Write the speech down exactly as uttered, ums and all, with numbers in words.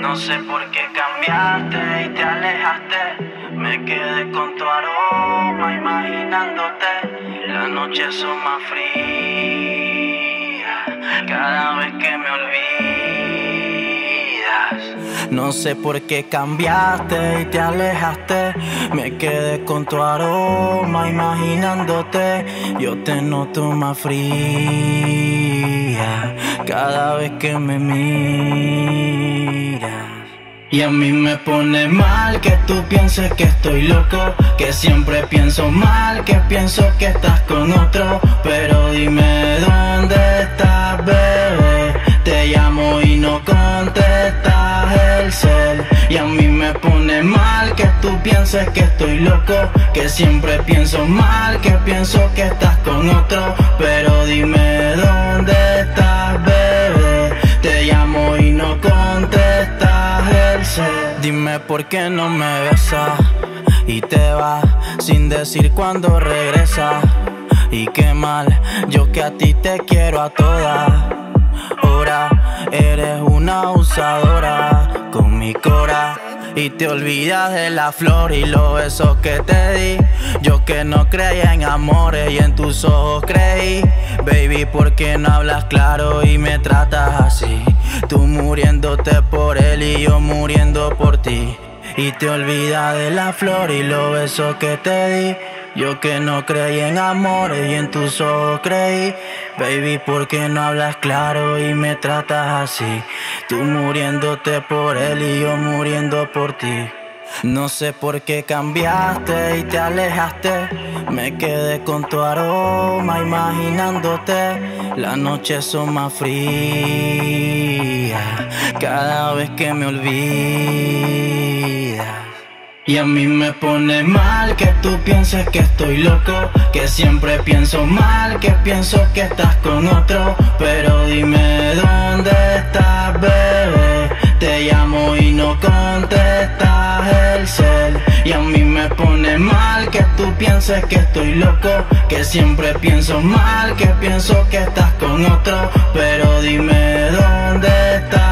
No sé por qué cambiaste y te alejaste. Me quedé con tu aroma imaginándote. Las noches son más frías cada vez que me olvidas. No sé por qué cambiaste y te alejaste. Me quedé con tu aroma imaginándote. Yo te noto más fría cada vez que me miras. Y a mí me pone mal que tú pienses que estoy loco, que siempre pienso mal, que pienso que estás con otro. Pero dime dónde estás, bebé. Te llamo y no contestas el cel. Y a mí me pone mal que tú pienses que estoy loco, que siempre pienso mal, que pienso que estás con otro. Pero dime dónde estás, bebé. Te llamo y no contestas el cel. Dime por qué no me besas y te vas sin decir cuándo regresas. Y qué mal, yo que a ti te quiero a todas. Eres una abusadora con mi cora. Y te olvidas de la flor y los besos que te di. Yo que no creía en amores y en tus ojos creí. Baby, ¿por qué no hablas claro y me tratas así? Tú muriéndote por él y yo muriendo por ti. Y te olvidas de la flor y los besos que te di. Yo que no creí en amores y en tus ojos creí. Baby, ¿por qué no hablas claro y me tratas así? Tú muriéndote por él y yo muriendo por ti. No sé por qué cambiaste y te alejaste. Me quedé con tu aroma imaginándote. Las noches son más frías cada vez que me olvidas. Y a mí me pone mal que tú pienses que estoy loco, que siempre pienso mal, que pienso que estás con otro. Pero dime dónde estás, bebé. Te llamo y no contestas el cel. Y a mí me pone mal que tú pienses que estoy loco, que siempre pienso mal, que pienso que estás con otro. Pero dime dónde estás.